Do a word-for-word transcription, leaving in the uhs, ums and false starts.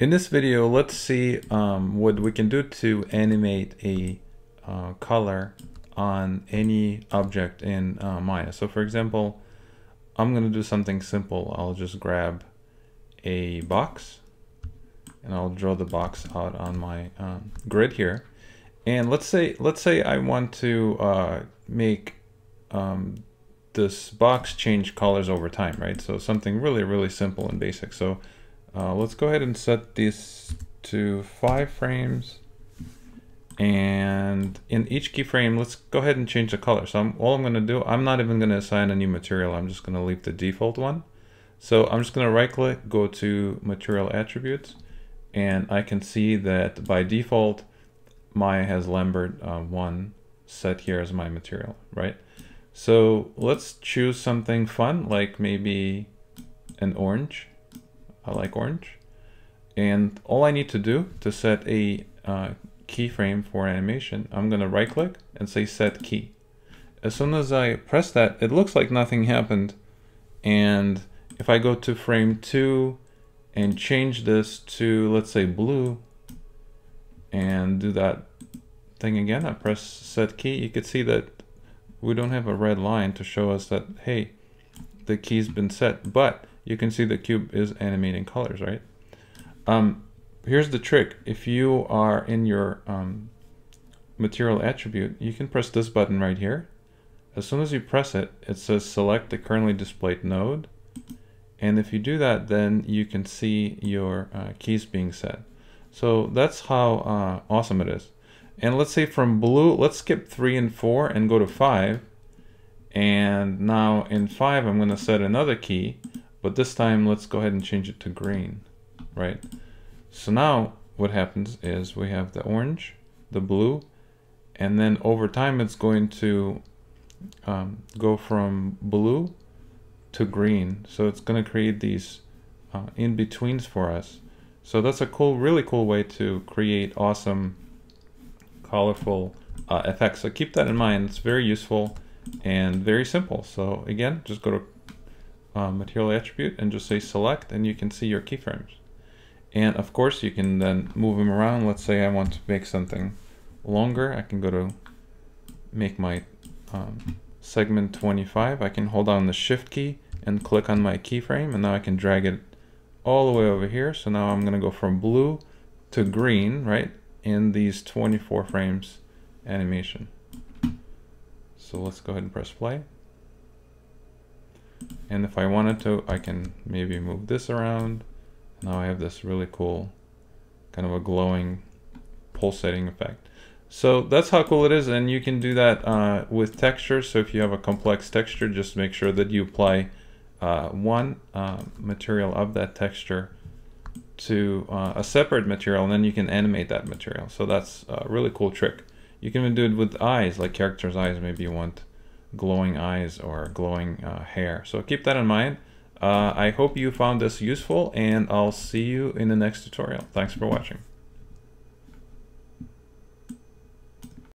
In this video, let's see um, what we can do to animate a uh, color on any object in uh, Maya. So for example, I'm going to do something simple. I'll just grab a box and I'll draw the box out on my um, grid here. And let's say, let's say I want to uh, make um, this box change colors over time, right? So something really, really simple and basic. So uh, let's go ahead and set this to five frames. And in each keyframe, let's go ahead and change the color. So I'm, all I'm going to do, I'm not even going to assign a new material. I'm just going to leave the default one. So I'm just going to right click, go to material attributes, and I can see that by default, Maya has Lambert uh, one set here as my material, right? So let's choose something fun, like maybe an orange. I like orange. And all I need to do to set a uh, keyframe for animation, I'm going to right click and say set key. As soon as I press that, it looks like nothing happened. And if I go to frame two and change this to, let's say, blue, and do that thing again, I press set key, you could see that we don't have a red line to show us that, hey, the key's been set, but you can see the cube is animating colors, right? Um, Here's the trick. If you are in your um, material attribute, you can press this button right here. As soon as you press it, it says select the currently displayed node. And if you do that, then you can see your uh, keys being set. So that's how uh, awesome it is. And let's say from blue, let's skip three and four and go to five. And now in five, I'm going to set another key, but this time let's go ahead and change it to green, right? So now what happens is we have the orange, the blue, and then over time it's going to um, go from blue to green. So it's going to create these uh, in-betweens for us. So that's a cool, really cool way to create awesome, colorful uh, effects. So keep that in mind. It's very useful and very simple. So again, just go to uh, material attribute and just say select, and you can see your keyframes. And of course, you can then move them around. Let's say I want to make something longer. I can go to make my um, segment twenty-five. I can hold down the shift key and click on my keyframe, and now I can drag it all the way over here. So now I'm going to go from blue to green, right, in these twenty-four frames animation. So let's go ahead and press play. And if I wanted to, I can maybe move this around. Now I have this really cool kind of a glowing pulsating effect. So that's how cool it is, and you can do that uh, with textures. So if you have a complex texture, just make sure that you apply uh, one uh, material of that texture to uh, a separate material, and then you can animate that material. So that's a really cool trick. You can even do it with eyes, like characters' eyes. Maybe you want glowing eyes or glowing uh, hair. So keep that in mind. Uh, I hope you found this useful, and I'll see you in the next tutorial. Thanks for watching.